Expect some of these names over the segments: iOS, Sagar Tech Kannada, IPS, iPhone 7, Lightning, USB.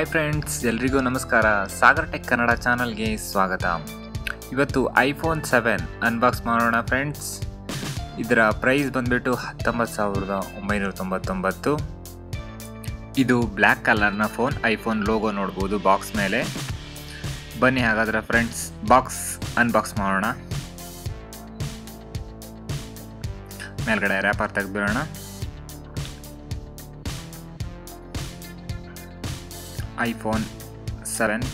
Hi friends, ಎಲ್ಲರಿಗೂ ನಮಸ್ಕಾರ. Sagar tech Kannada ಚಾನಲ್ಗೆ ಸ್ವಾಗತ. ಇವತ್ತು ಐಫೋನ್ 7 ಅನ್ಬಾಕ್ಸ್ ಮಾಡೋಣ ಫ್ರೆಂಡ್ಸ್. ಇದರ ಪ್ರೈಸ್ ಬಂದುಬಿಟ್ಟು 19,999. ಇದು ಬ್ಲ್ಯಾಕ್ ಕಲರ್ನ ಫೋನ್. ಐಫೋನ್ ಲೋಗೋ ನೋಡ್ಬೋದು ಬಾಕ್ಸ್ ಮೇಲೆ. ಬನ್ನಿ ಹಾಗಾದರೆ ಫ್ರೆಂಡ್ಸ್, ಅನ್ಬಾಕ್ಸ್ ಮಾಡೋಣ. ಮೇಲ್ಗಡೆ ರ್ಯಾಪರ್ ತೆಗೆದುಬಿಡೋಣ. iPhone 7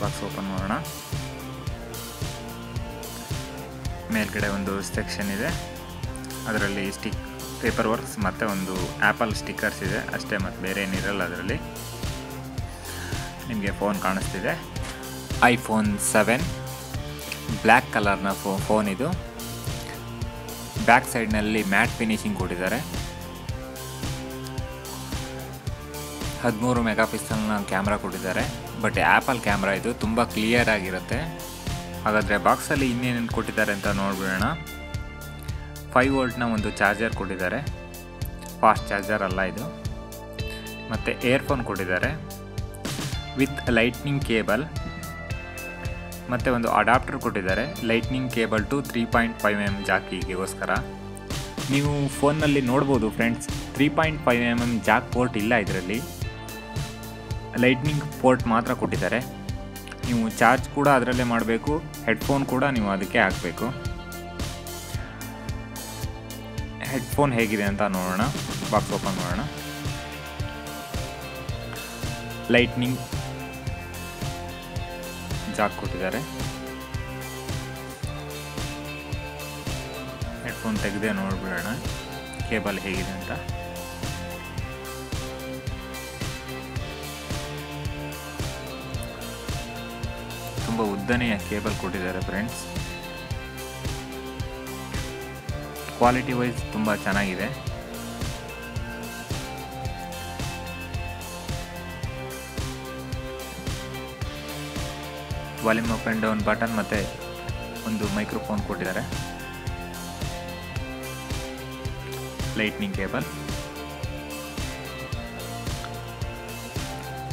ಬಾಕ್ಸ್ ಓಪನ್ ಮಾಡೋಣ. ಮೇಲ್ಗಡೆ ಒಂದು ಸೆಕ್ಷನ್ ಇದೆ, ಅದರಲ್ಲಿ ಪೇಪರ್ ವರ್ಕ್ಸ್ ಮತ್ತು ಒಂದು ಆ್ಯಪಲ್ ಸ್ಟಿಕ್ಕರ್ಸ್ ಇದೆ ಅಷ್ಟೇ, ಮತ್ತು ಬೇರೆ ಏನಿರಲ್ಲ. ಅದರಲ್ಲಿ ನಿಮಗೆ ಫೋನ್ ಕಾಣಿಸ್ತಿದೆ. ಐಫೋನ್ 7 ಬ್ಲ್ಯಾಕ್ ಕಲರ್ನ ಫೋನ್ ಇದು. ಬ್ಯಾಕ್ ಸೈಡ್ನಲ್ಲಿ ಮ್ಯಾಟ್ ಫಿನಿಶಿಂಗ್ ಕೊಟ್ಟಿದ್ದಾರೆ. 13 ಮೆಗಾಪಿಕ್ಸೆಲ್ನ ಕ್ಯಾಮ್ರಾ ಕೊಟ್ಟಿದ್ದಾರೆ, ಬಟ್ ಆ್ಯಪಲ್ ಕ್ಯಾಮ್ರಾ ಇದು, ತುಂಬ ಕ್ಲಿಯರ್ ಆಗಿರುತ್ತೆ. ಹಾಗಾದರೆ ಬಾಕ್ಸಲ್ಲಿ ಇನ್ನೇನೇನು ಕೊಟ್ಟಿದ್ದಾರೆ ಅಂತ ನೋಡ್ಬಿಡೋಣ. 5 ವೋಲ್ಟ್ನ ಒಂದು ಚಾರ್ಜರ್ ಕೊಟ್ಟಿದ್ದಾರೆ, ಫಾಸ್ಟ್ ಚಾರ್ಜರ್ ಅಲ್ಲ ಇದು. ಮತ್ತು ಏರ್ಫೋನ್ ಕೊಟ್ಟಿದ್ದಾರೆ ವಿತ್ ಲೈಟ್ನಿಂಗ್ ಕೇಬಲ್, ಮತ್ತು ಒಂದು ಅಡಾಪ್ಟರ್ ಕೊಟ್ಟಿದ್ದಾರೆ. ಲೈಟ್ನಿಂಗ್ ಕೇಬಲ್ ಟು 3.5mm ಜಾಕಿಗೋಸ್ಕರ. ನೀವು ಫೋನ್ನಲ್ಲಿ ನೋಡ್ಬೋದು ಫ್ರೆಂಡ್ಸ್, 3.5mm ಜಾಕ್ ಪೋರ್ಟ್ ಇಲ್ಲ ಇದರಲ್ಲಿ, ಲೈಟ್ನಿಂಗ್ ಪೋರ್ಟ್ ಮಾತ್ರ ಕೊಟ್ಟಿದ್ದಾರೆ. ನೀವು ಚಾರ್ಜ್ ಕೂಡ ಅದರಲ್ಲೇ ಮಾಡಬೇಕು, ಹೆಡ್ಫೋನ್ ಕೂಡ ನೀವು ಅದಕ್ಕೆ ಹಾಕಬೇಕು. ಹೆಡ್ಫೋನ್ ಹೇಗಿದೆ ಅಂತ ನೋಡೋಣ. ಬಾಕ್ಸ್ ಓಪನ್ ಮಾಡೋಣ. ಲೈಟ್ನಿಂಗ್ ಜಾಕ್ ಕೊಟ್ಟಿದ್ದಾರೆ. ಹೆಡ್ಫೋನ್ ತೆಗೆದೇ ನೋಡ್ಬಿಡೋಣ ಕೇಬಲ್ ಹೇಗಿದೆ ಅಂತ. ತುಂಬ ಉದ್ದನೆಯ ಕೇಬಲ್ ಕೊಟ್ಟಿದ್ದಾರೆ ಫ್ರೆಂಡ್ಸ್. ಕ್ವಾಲಿಟಿ ವೈಸ್ ತುಂಬ ಚೆನ್ನಾಗಿದೆ. Volume up and down button ಮತ್ತು ಒಂದು ಮೈಕ್ರೋಫೋನ್ ಕೊಟ್ಟಿದ್ದಾರೆ. ಲೈಟ್ನಿಂಗ್ ಕೇಬಲ್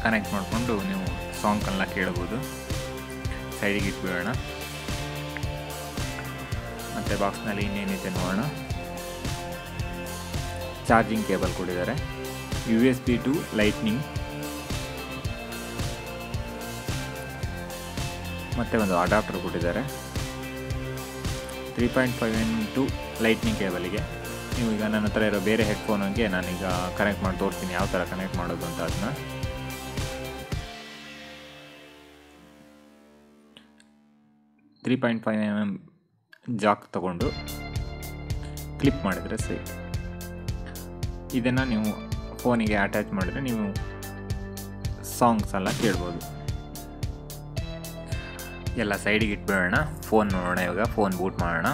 ಕನೆಕ್ಟ್ ಮಾಡಿಕೊಂಡು ನೀವು ಸಾಂಗ್ಗಳನ್ನ ಕೇಳಬಹುದು. ಸೈಡಿಗೆ ಇಟ್ಬಿಡೋಣ. ಮತ್ತು ಬಾಕ್ಸ್ನಲ್ಲಿ ಇನ್ನೇನಿದೆ ನೋಡೋಣ. ಚಾರ್ಜಿಂಗ್ ಕೇಬಲ್ ಕೊಟ್ಟಿದ್ದಾರೆ, USB to ಲೈಟ್ನಿಂಗ್, ಮತ್ತು ಒಂದು ಅಡಾಪ್ಟರ್ ಕೊಟ್ಟಿದ್ದಾರೆ 3.5mm ಟು ಲೈಟ್ನಿಂಗ್ ಕೇಬಲಿಗೆ. ನೀವು ಈಗ ನನ್ನ ಹತ್ರ ಇರೋ ಬೇರೆ ಹೆಡ್ಫೋನಿಗೆ ನಾನೀಗ ಕನೆಕ್ಟ್ ಮಾಡಿ ತೋರಿಸ್ತೀನಿ ಯಾವ ಥರ ಕನೆಕ್ಟ್ ಮಾಡೋದು ಅಂತ. ಅದನ್ನ ತ್ರೀ 3.5mm ಜಾಕ್ ತಗೊಂಡು ಕ್ಲಿಪ್ ಮಾಡಿದರೆ ಸರಿ. ಇದನ್ನು ನೀವು ಫೋನಿಗೆ ಅಟ್ಯಾಚ್ ಮಾಡಿದರೆ ನೀವು ಸಾಂಗ್ಸ್ ಎಲ್ಲ ಕೇಳ್ಬೋದು. ಎಲ್ಲ ಸೈಡಿಗೆ ಇಟ್ಬಿಡೋಣ. ಫೋನ್ ನೋಡೋಣ ಇವಾಗ. ಫೋನ್ ಬೂಟ್ ಮಾಡೋಣ.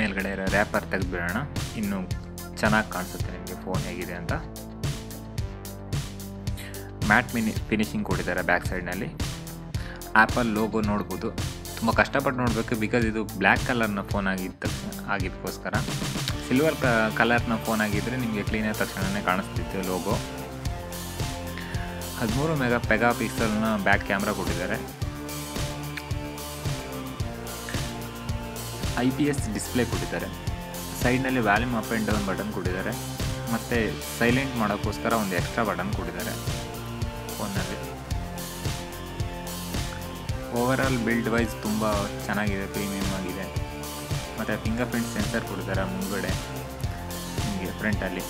ಮೇಲ್ಗಡೆ ಇರೋ ರ್ಯಾಪರ್ ತೆಗೆದುಬಿಡೋಣ, ಇನ್ನೂ ಚೆನ್ನಾಗಿ ಕಾಣಿಸುತ್ತೆ ನಿಮಗೆ ಫೋನ್ ಹೇಗಿದೆ ಅಂತ. ಮ್ಯಾಟ್ ಫಿನಿಶಿಂಗ್ ಕೊಟ್ಟಿದ್ದಾರೆ ಬ್ಯಾಕ್ ಸೈಡ್ನಲ್ಲಿ. ಆ್ಯಪಲ್ ಲೋಗೋ ನೋಡ್ಬೋದು, ತುಂಬ ಕಷ್ಟಪಟ್ಟು ನೋಡಬೇಕು, ಬಿಕಾಸ್ ಇದು ಬ್ಲ್ಯಾಕ್ ಕಲರ್ನ ಫೋನ್ ಆಗಿದ್ದಕ್ಕೋಸ್ಕರ. ಸಿಲ್ವರ್ ಕಲರ್ನ ಫೋನ್ ಆಗಿದ್ದರೆ ನಿಮಗೆ ಕ್ಲೀನಾದ ತಕ್ಷಣವೇ ಕಾಣಿಸ್ತಿತ್ತು ಲೋಗೋ. 13 ಮೆಗಾಪಿಕ್ಸೆಲ್ನ ಬ್ಯಾಕ್ ಕ್ಯಾಮ್ರಾ ಕೊಟ್ಟಿದ್ದಾರೆ. IPS ಡಿಸ್ಪ್ಲೇ ಕೊಟ್ಟಿದ್ದಾರೆ. ಸೈಡ್ನಲ್ಲಿ volume up and down button ಕೊಟ್ಟಿದ್ದಾರೆ, ಮತ್ತು ಸೈಲೆಂಟ್ ಮಾಡೋಕ್ಕೋಸ್ಕರ ಒಂದು ಎಕ್ಸ್ಟ್ರಾ ಬಟನ್ ಕೊಟ್ಟಿದ್ದಾರೆ ಫೋನಲ್ಲಿ. ಓವರಾಲ್ ಬಿಲ್ಡ್ ವೈಸ್ ತುಂಬ ಚೆನ್ನಾಗಿದೆ, ಪ್ರೀಮಿಯಮ್ ಆಗಿದೆ. ಮತ್ತು ಫಿಂಗರ್ ಪ್ರಿಂಟ್ ಸೆನ್ಸರ್ ಕೊಟ್ಟಿದ್ದಾರೆ ಮುಂದುಗಡೆ ನಿಮಗೆ ಫ್ರಂಟಲ್ಲಿ.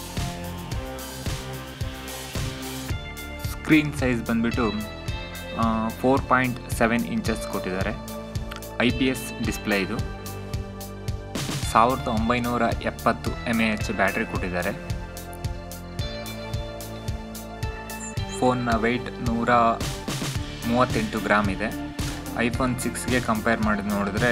ಸ್ಕ್ರೀನ್ ಸೈಜ್ ಬಂದುಬಿಟ್ಟು 4.7 ಇಂಚಸ್ ಕೊಟ್ಟಿದ್ದಾರೆ. IPS ಡಿಸ್ಪ್ಲೇ ಇದು. 1970 mAh ಬ್ಯಾಟ್ರಿ ಕೊಟ್ಟಿದ್ದಾರೆ. ಫೋನ್ನ ವೆಯ್ಟ್ 138 ಗ್ರಾಮ್ ಇದೆ. ಐಫೋನ್ 6ಗೆ ಕಂಪೇರ್ ಮಾಡಿ ನೋಡಿದ್ರೆ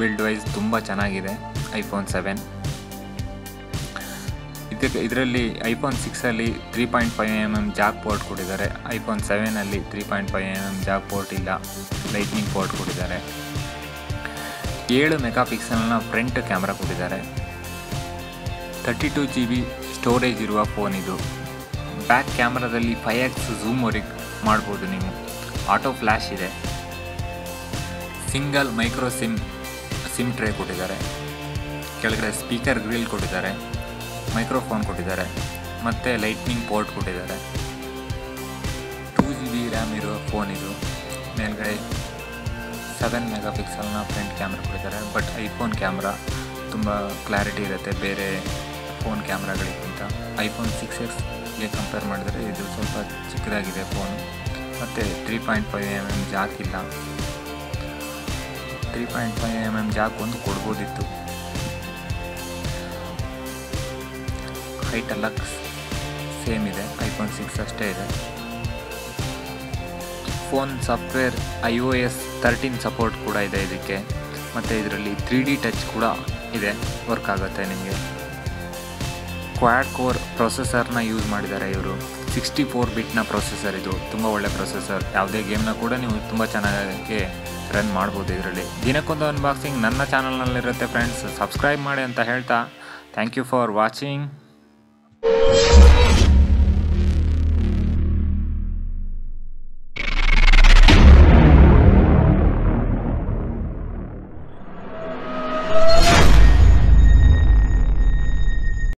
ಬಿಲ್ಡ್ ವೈಸ್ ತುಂಬ ಚೆನ್ನಾಗಿದೆ ಐಫೋನ್ 7. ಇದರಲ್ಲಿ ಐಫೋನ್ 6ಅಲ್ಲಿ 3.5mm ಜಾಕ್ ಪೋರ್ಟ್ ಕೊಟ್ಟಿದ್ದಾರೆ. ಐಫೋನ್ 7ಅಲ್ಲಿ 3.5mm ಜಾಕ್ ಪೋರ್ಟ್ ಇಲ್ಲ, ಲೈಟ್ನಿಂಗ್ ಪೋರ್ಟ್ ಕೊಟ್ಟಿದ್ದಾರೆ. 7 ಮೆಗಾಪಿಕ್ಸೆಲ್ನ ಫ್ರಂಟ್ ಕ್ಯಾಮ್ರಾ ಕೊಟ್ಟಿದ್ದಾರೆ. 32 GB ಸ್ಟೋರೇಜ್ ಇರುವ ಫೋನ್ ಇದು. ಬ್ಯಾಕ್ ಕ್ಯಾಮ್ರಾದಲ್ಲಿ 5x ಝೂಮ್ ವರೆಗೆ ಮಾಡ್ಬೋದು ನೀವು. ಆಟೋ ಫ್ಲ್ಯಾಶ್ ಇದೆ. ಸಿಂಗಲ್ ಮೈಕ್ರೋ ಸಿಮ್ ಟ್ರೇ ಕೊಟ್ಟಿದ್ದಾರೆ. ಕೆಳಗಡೆ ಸ್ಪೀಕರ್ ಗ್ರಿಲ್ ಕೊಟ್ಟಿದ್ದಾರೆ, ಮೈಕ್ರೋಫೋನ್ ಕೊಟ್ಟಿದ್ದಾರೆ, ಮತ್ತು ಲೈಟ್ನಿಂಗ್ ಪೋರ್ಟ್ ಕೊಟ್ಟಿದ್ದಾರೆ. 2 GB ರ್ಯಾಮ್ ಇರುವ ಫೋನ್ ಇದು. ಮೇಲ್ಗಡೆ 7 MP ಫ್ರಂಟ್ ಕ್ಯಾಮ್ರಾ ಕೊಟ್ಟಿದ್ದಾರೆ. ಬಟ್ ಐಫೋನ್ ಕ್ಯಾಮ್ರಾ ತುಂಬ ಕ್ಲಾರಿಟಿ ಇರುತ್ತೆ ಬೇರೆ ಫೋನ್ ಕ್ಯಾಮ್ರಾಗಳಿಗಿಂತ. ಐಫೋನ್ 6xಗೆ ಕಂಪೇರ್ ಮಾಡಿದರೆ ಇದು ಸ್ವಲ್ಪ ಚಿಕ್ಕದಾಗಿದೆ ಫೋನು. ಮತ್ತು 3.5 mm ಜಾಕ್ ಇಲ್ಲ. 3.5 mm ಜಾಕ್ ಒಂದು ಕೊಡ್ಬೋದಿತ್ತು. ಹೈಟ್ ಎಲ್ಲ ಸೇಮ್ ಇದೆ, ಐಫೋನ್ 6 ಅಷ್ಟೇ ಇದೆ. ಫೋನ್ ಸಾಫ್ಟ್ವೇರ್ iOS 13 ಸಪೋರ್ಟ್ ಕೂಡ ಇದೆ ಇದಕ್ಕೆ. ಮತ್ತು ಇದರಲ್ಲಿ 3D ಟಚ್ ಕೂಡ ಇದೆ, ವರ್ಕ್ ಆಗುತ್ತೆ ನಿಮಗೆ. ಕ್ವಾಡ್ ಕೋರ್ ಪ್ರೊಸೆಸರ್ನ ಯೂಸ್ ಮಾಡಿದ್ದಾರೆ ಇವರು. 64 ಬಿಟ್ನ ಪ್ರೊಸೆಸರ್ ಇದು, ತುಂಬ ಒಳ್ಳೆ ಪ್ರೊಸೆಸರ್. ಯಾವುದೇ ಗೇಮ್ನ ಕೂಡ ನೀವು ತುಂಬ ಚೆನ್ನಾಗಿ ರನ್ ಮಾಡ್ಬೋದು ಇದರಲ್ಲಿ. ದಿನಕ್ಕೊಂದು ಅನ್ಬಾಕ್ಸಿಂಗ್ ನನ್ನ ಚಾನಲ್ನಲ್ಲಿರುತ್ತೆ ಫ್ರೆಂಡ್ಸ್. ಸಬ್ಸ್ಕ್ರೈಬ್ ಮಾಡಿ ಅಂತ ಹೇಳ್ತಾ ಥ್ಯಾಂಕ್ ಯು ಫಾರ್ ವಾಚಿಂಗ್.